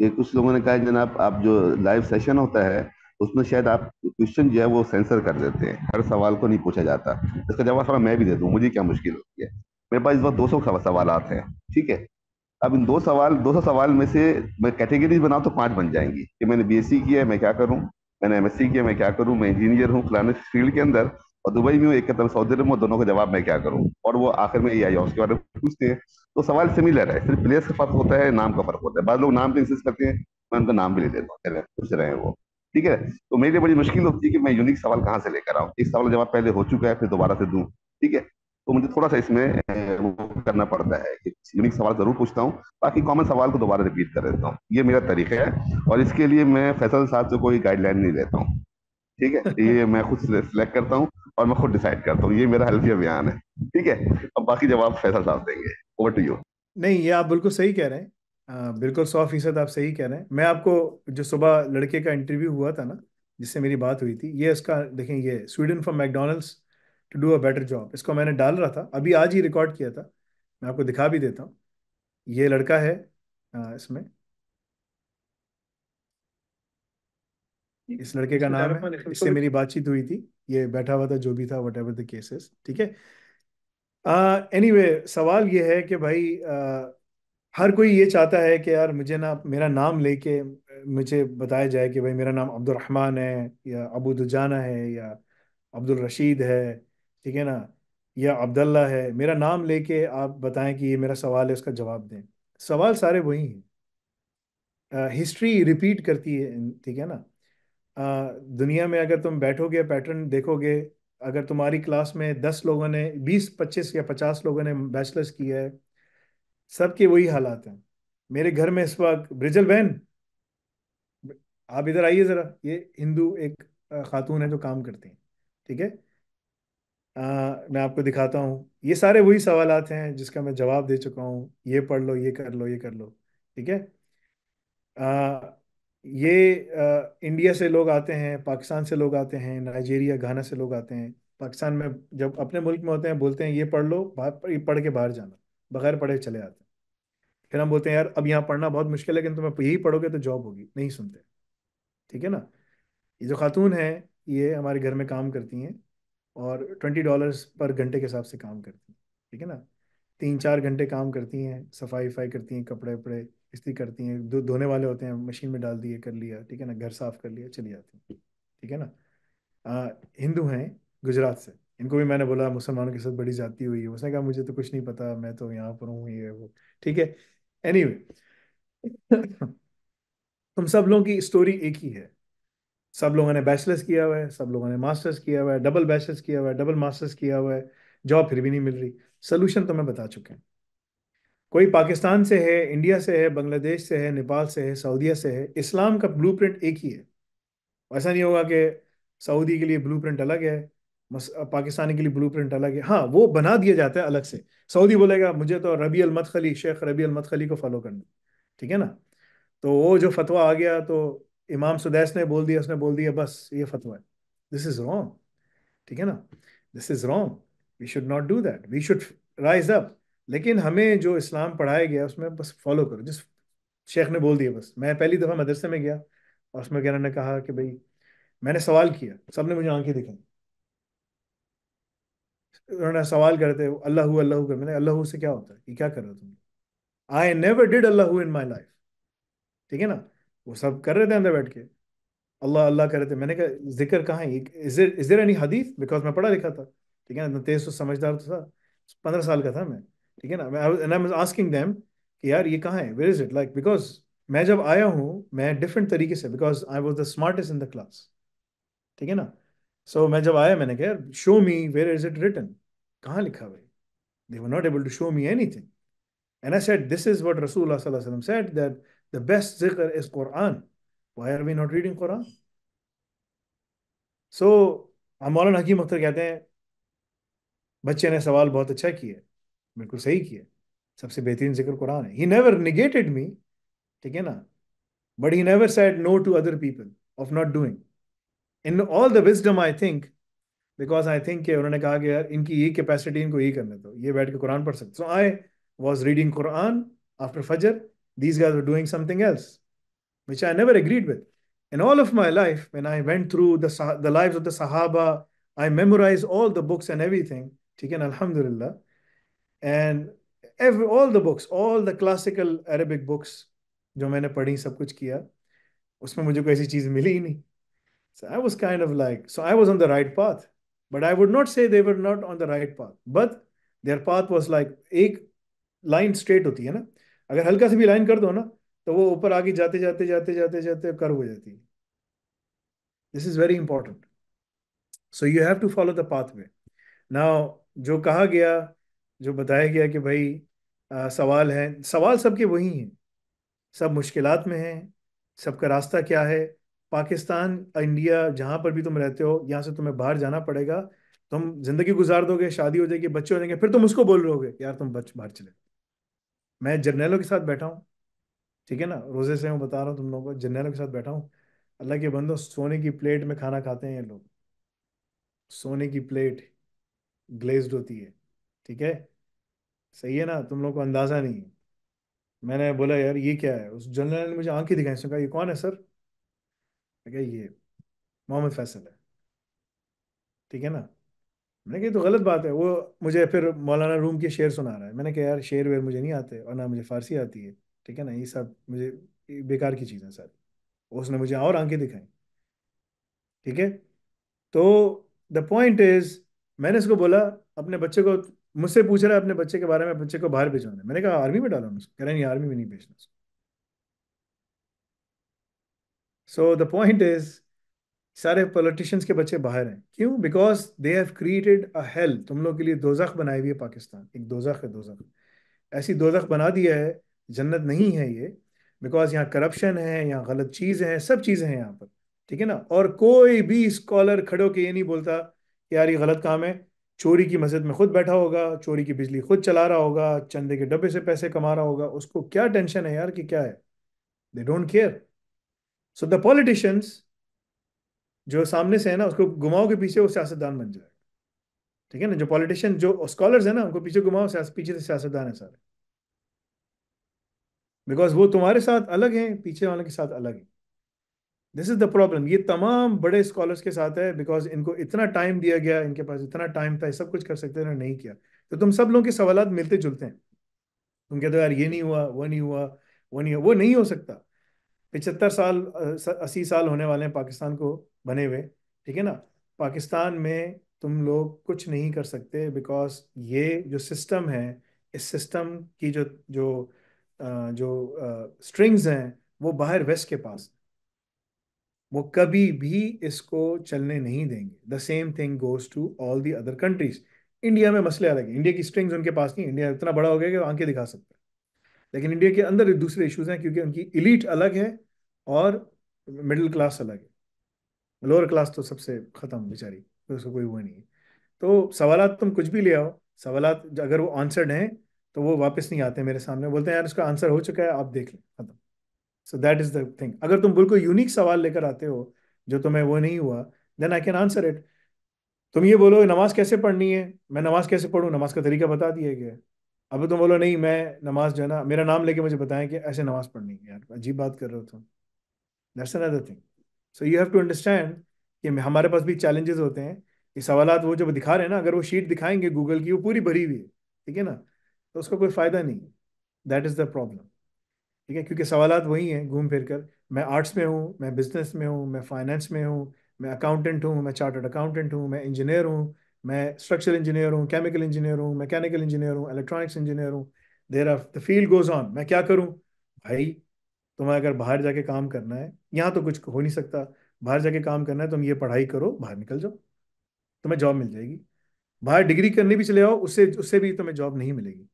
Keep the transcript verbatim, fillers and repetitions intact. ये कुछ लोगों ने कहा जनाब आप जो लाइव सेशन होता है उसमें शायद आप क्वेश्चन जो है वो सेंसर कर देते हैं, हर सवाल को नहीं पूछा जाता। इसका जवाब थोड़ा मैं भी दे दूं, मुझे क्या मुश्किल होती है। मेरे पास इस बार दो सौ सवाल आते हैं, ठीक है। अब इन दो सवाल दो सौ सवाल में से मैं कैटेगरीज बनाऊँ तो पाँच बन जाएंगी कि मैंने बीएससी किया है, मैं क्या करूँ, मैंने एमएससी किया, मैं क्या करूँ, मैं इंजीनियर हूँ फलाने फील्ड के अंदर और दुबई में हूँ, एक तरफ सऊदी अरब में, दोनों का जवाब मैं क्या करूँ। और वो आखिर में ए आई उसके बारे में पूछते हैं। तो सवाल सिमिलर है, सिर्फ प्लेस का फर्क होता है, नाम का फर्क होता है। बाद लोग नाम पर इंसिस्ट करते हैं, मैं उनका नाम भी ले लेता हूँ, पूछ रहे हैं वो, ठीक है। तो मेरे लिए बड़ी मुश्किल होती है कि मैं यूनिक सवाल कहाँ से लेकर आऊँ। एक सवाल का जवाब पहले हो चुका है फिर दोबारा से दूँ, ठीक है। तो मुझे थोड़ा सा इसमें वो करना पड़ता है कि यूनिक सवाल जरूर पूछता हूँ, बाकी कॉमन सवाल को दोबारा रिपीट कर देता हूँ। ये मेरा तरीका है और इसके लिए मैं फैसल साहब से कोई गाइडलाइन नहीं लेता हूँ, ठीक है। ये मैं खुद सिलेक्ट करता हूँ और मैं खुद डिसाइड करता हूँ, ये मेरा हल्फिया बयान है, ठीक है। अब बाकी जवाब फैसल साहब देंगे, ओवर टू यू। नहीं, ये आप बिल्कुल सही कह रहे हैं, आ, बिल्कुल सौ फीसद आप सही कह रहे हैं। मैं आपको जो सुबह लड़के का इंटरव्यू हुआ था ना जिससे मेरी बात हुई थी, ये इसका देखें, ये Sweden from McDonald's to do a better job, इसको मैंने डाल रहा था, अभी आज ही रिकॉर्ड किया था, मैं आपको दिखा भी देता हूँ। ये लड़का है आ, इसमें इस लड़के का नाम है, इससे मेरी बातचीत हुई थी, ये बैठा हुआ था जो भी था, वट एवर द केसेस, ठीक है। एनीवे uh, anyway, सवाल ये है कि भाई uh, हर कोई ये चाहता है कि यार मुझे ना मेरा नाम लेके मुझे बताया जाए कि भाई मेरा नाम अब्दुलरहमान है या अबू दुजाना है या अब्दुल रशीद है, ठीक है ना, या अब्दुल्ला है। मेरा नाम लेके आप बताएं कि ये मेरा सवाल है, उसका जवाब दें। सवाल सारे वही हैं, हिस्ट्री रिपीट करती है, ठीक है ना। आ, दुनिया में अगर तुम बैठोगे पैटर्न देखोगे, अगर तुम्हारी क्लास में दस लोगों ने बीस पच्चीस या पचास लोगों ने बैचलर्स किया है, सबके वही हालात हैं। मेरे घर में इस वक्त ब्रिजल बहन, आप इधर आइए ज़रा, ये हिंदू एक खातून है जो काम करती हैं, ठीक है, आ, मैं आपको दिखाता हूँ। ये सारे वही सवालात हैं जिसका मैं जवाब दे चुका हूँ, ये पढ़ लो, ये कर लो, ये कर लो, ठीक है। ये आ, इंडिया से लोग आते हैं, पाकिस्तान से लोग आते हैं, नाइजीरिया घाना से लोग आते हैं। पाकिस्तान में जब अपने मुल्क में होते हैं बोलते हैं ये पढ़ लो, बाहर पढ़ के बाहर जाना, बगैर पढ़े चले आते हैं। फिर हम बोलते हैं यार अब यहाँ पढ़ना बहुत मुश्किल है, लेकिन तुम यही पढ़ोगे तो जॉब होगी, नहीं सुनते, ठीक है ना। ये जो खातून है ये हमारे घर में काम करती हैं और ट्वेंटी डॉलर्स पर घंटे के हिसाब से काम करती हैं, ठीक है ना। तीन चार घंटे काम करती हैं, सफाई वफाई करती हैं, कपड़े वपड़े इस्त्री करती हैं, दो धोने वाले होते हैं, मशीन में डाल दिए, कर लिया, ठीक है ना, घर साफ कर लिया, चली जाती हैं, ठीक है ना। आ, हिंदू हैं गुजरात से, इनको भी मैंने बोला मुसलमानों के साथ बड़ी जाती हुई है, उसने कहा मुझे तो कुछ नहीं पता, मैं तो यहाँ पर हूँ, ये वो, ठीक है। एनीवे तुम सब लोगों की स्टोरी एक ही है, सब लोगों ने बैचलर्स किया हुआ है, सब लोगों ने मास्टर्स किया हुआ है, डबल बैचलर्स किया हुआ है, डबल मास्टर्स किया हुआ है, जॉब फिर भी नहीं मिल रही। सोल्यूशन तो मैं बता चुके हैं, कोई पाकिस्तान से है, इंडिया से है, बांग्लादेश से है, नेपाल से है, सऊदीया से है। इस्लाम का ब्लूप्रिंट एक ही है, ऐसा नहीं होगा कि सऊदी के लिए ब्लूप्रिंट अलग है, पाकिस्तानी के लिए ब्लूप्रिंट अलग है। हाँ, वो बना दिया जाता है अलग से। सऊदी बोलेगा मुझे तो रबी अलमत खली, शेख रबी अलमत खली को फॉलो करना, ठीक है ना। तो वो जो फतवा आ गया तो इमाम सुदैस ने बोल दिया, उसने बोल दिया बस ये फतवा है, दिस इज रॉन्ग, ठीक है ना, this is wrong, we should not do that, we should rise up. लेकिन हमें जो इस्लाम पढ़ाया गया उसमें बस फॉलो करो, जिस शेख ने बोल दिया बस। मैं पहली दफ़ा मदरसे में गया और उसमें कहना ने कहा कि भाई मैंने सवाल किया, सब ने मुझे आंखें दिखाई, उन्होंने सवाल करते अल्लाह अल्लाह कर, मैंने अल्लाह से क्या होता है, ये क्या कर रहे हो तुम, I never did Allah in my life, ठीक है ना। वो सब कर रहे थे अंदर बैठ के, अल्लाह अल्लाह कर रहे थे। मैंने कहा जिक्र कहाँ है, इज देयर एनी हदीस, बिकॉज मैं पढ़ा लिखा था, ठीक है ना, तेज तो समझदार तो था, पंद्रह साल का था मैं, ठीक है ना। And I was asking them कि यार ये कहाँ है, where is it, like because मैं जब आया हूँ मैं डिफरेंट तरीके से, because I was the smartest in the class, ठीक है ना। सो so, मैं जब आया मैंने कहा show me where is it written, कहाँ लिखा हुआ है, they were not able to show me anything and I said this is what रसूलुल्लाह सल्लल्लाहु अलैहि वसल्लम सेड दैट द बेस्ट जिक्र is Quran, why are we not reading Quran. So मौलाना हकीम अख्तर कहते हैं बच्चे ने सवाल बहुत अच्छा किया, बिल्कुल सही किया, सबसे बेहतरीन जिक्र कुरान है। ही नेवर निगेटेड मी, ठीक है ना, but he never said no to other people of not doing in all the wisdom I think, because I think उन्होंने कहा कि यार इनकी ये कैपेसिटी, इनको ये करने दो, ये बैठ के कुरान पढ़ सकते। So I was reading Quran after फजर, these guys were doing something else, which I never agreed with. In all of my life, when I went through the, the lives of the Sahaba, I memorized all the books and everything, alhamdulillah. And every, all the books, all the classical Arabic books, जो मैंने पढ़ी सब कुछ किया, उसमें मुझे कोई ऐसी चीज़ मिली ही नहीं. So I was kind of like, so I was on the right path. But I would not say they were not on the right path. But their path was like, एक लाइन स्ट्रेट होती है ना, अगर हल्का से भी line कर दो ना तो वो ऊपर आगे जाते जाते जाते जाते जाते कर्व हो जाती है. This is very important. So you have to follow the pathway. Now जो कहा गया, जो बताया गया कि भाई आ, सवाल है, सवाल सबके वही हैं, सब मुश्किलात में हैं, सबका रास्ता क्या है. पाकिस्तान, इंडिया, जहाँ पर भी तुम रहते हो, यहाँ से तुम्हें बाहर जाना पड़ेगा. तुम जिंदगी गुजार दोगे, शादी हो जाएगी, बच्चे हो जाएंगे, फिर तुम उसको बोल रहे होगे यार तुम बच बाहर चले. मैं जर्नलों के साथ बैठा हूँ, ठीक है ना, रोजे से मैं बता रहा हूँ तुम लोगों को, जर्नलों के साथ बैठा हूँ. अल्लाह के बंदो, सोने की प्लेट में खाना खाते हैं ये लोग. सोने की प्लेट ग्लेज्ड होती है, ठीक है, सही है ना, तुम लोग को अंदाज़ा नहीं है. मैंने बोला यार ये क्या है, उस जर्नल ने मुझे आंखें दिखाई, उसने कहा ये कौन है सर, क्या ये मोहम्मद फासल है, ठीक है ना. मैंने कहा तो गलत बात है. वो मुझे फिर मौलाना रूम के शेर सुना रहा है. मैंने कहा यार शेर वेर मुझे नहीं आते और ना मुझे फ़ारसी आती है, ठीक है ना, ये सब मुझे बेकार की चीज़ें सारी. उसने मुझे और आंखें दिखाई, ठीक है. तो द पॉइंट इज़, मैंने उसको बोला अपने बच्चे को, मुझसे पूछ रहा है अपने बच्चे के बारे में, बच्चे को बाहर भेजवाना. मैंने कहा आर्मी में डाला, उसको कह रहे नहीं आर्मी में नहीं भेजना उसको. सो द पॉइंट इज़, सारे पॉलिटिशियंस के बच्चे बाहर हैं. क्यों? Because they have created a hell. तुम लोग के लिए दोजख बनाई हुई है पाकिस्तान, एक दोजख है. दोजख ऐसी दोजख बना दिया है, जन्नत नहीं है ये, बिकॉज यहाँ करप्शन है, यहाँ गलत चीज़ें हैं, सब चीज़ें हैं यहाँ पर, ठीक है ना. और कोई भी स्कॉलर खड़े होकर ये नहीं बोलता कि यार ये गलत काम है. चोरी की मस्जिद में खुद बैठा होगा, चोरी की बिजली खुद चला रहा होगा, चंदे के डब्बे से पैसे कमा रहा होगा, उसको क्या टेंशन है यार कि क्या है. They don't care. So the politicians जो सामने से है ना, उसको घुमाओ के पीछे वो सियासतदान बन जाएगा, ठीक है ना. जो पॉलिटिशियन, जो स्कॉलर्स है ना, उनको पीछे घुमाओ, पीछे से सियासतदान है सारे, बिकॉज वो तुम्हारे साथ अलग हैं, पीछे वाले के साथ अलग है. This is the problem. ये तमाम बड़े स्कॉलर्स के साथ है, बिकॉज इनको इतना टाइम दिया गया, इनके पास इतना टाइम था, सब कुछ कर सकते थे, नहीं किया. तो तुम सब लोगों के सवाल मिलते जुलते हैं. तुम कहते हो यार ये नहीं हुआ, वो नहीं हुआ, वो नहीं हुआ, वो नहीं हो सकता. पचहत्तर साल अस्सी साल होने वाले हैं पाकिस्तान को बने हुए, ठीक है ना. पाकिस्तान में तुम लोग कुछ नहीं कर सकते, बिकॉज ये जो सिस्टम है, इस सिस्टम की जो जो जो स्ट्रिंग्स हैं वो बाहर वेस्ट के पास, वो कभी भी इसको चलने नहीं देंगे. The same thing goes to all the other countries. India में मसले अलग है, इंडिया की स्ट्रिंग्स उनके पास नहीं. इंडिया इतना बड़ा हो गया कि आंखें दिखा सकता है, लेकिन इंडिया के अंदर दूसरे इश्यूज हैं, क्योंकि उनकी इलीट अलग है और मिडिल क्लास अलग है. लोअर क्लास तो सबसे ख़त्म बेचारी, तो उसको कोई वो नहीं है. तो सवालात तुम कुछ भी ले आओ, सवालात अगर वो आंसर्ड हैं तो वो वापस नहीं आते मेरे सामने, बोलते हैं यार इसका आंसर हो चुका है, आप देख लें, खत्म. So that is the thing. अगर तुम बिल्कुल यूनिक सवाल लेकर आते हो जो तुम्हें वो नहीं हुआ, then I can answer it. तुम ये बोलो नमाज़ कैसे पढ़नी है, मैं नमाज़ कैसे पढ़ूँ, नमाज़ का तरीका बता दिया गया. अब तुम बोलो नहीं मैं नमाज़ जो है ना, मेरा नाम लेके मुझे बताएं कि ऐसे नमाज़ पढ़नी है. यार अजीब बात कर रहे हो तुम. That's another thing. So you have to understand कि हमारे पास भी चैलेंजेस होते हैं. ये सवालात वो जो दिखा रहे हैं ना, अगर वो शीट दिखाएंगे गूगल की, वो पूरी भरी हुई है, ठीक है ना, तो उसका कोई फ़ायदा नहीं है. दैट इज़ द प्रॉब्लम, ठीक है, क्योंकि सवालात वही हैं घूम फिर कर. मैं आर्ट्स में हूँ, मैं बिजनेस में हूँ, मैं फाइनेंस में हूँ, मैं अकाउंटेंट हूँ, मैं चार्टर्ड अकाउंटेंट हूँ, मैं इंजीनियर हूँ, मैं स्ट्रक्चरल इंजीनियर हूँ, केमिकल इंजीनियर हूँ, मैकेनिकल इंजीनियर हूँ, इलेक्ट्रॉनिक्स इंजीनियर हूँ. There are the field goes on. मैं क्या करूँ भाई, तुम्हें अगर बाहर जाके काम करना है, यहाँ तो कुछ हो नहीं सकता, बाहर जाके काम करना है, तुम ये पढ़ाई करो, बाहर निकल जाओ, तुम्हें जॉब मिल जाएगी. बाहर डिग्री करने भी चले जाओ, उससे उससे भी तुम्हें जॉब नहीं मिलेगी.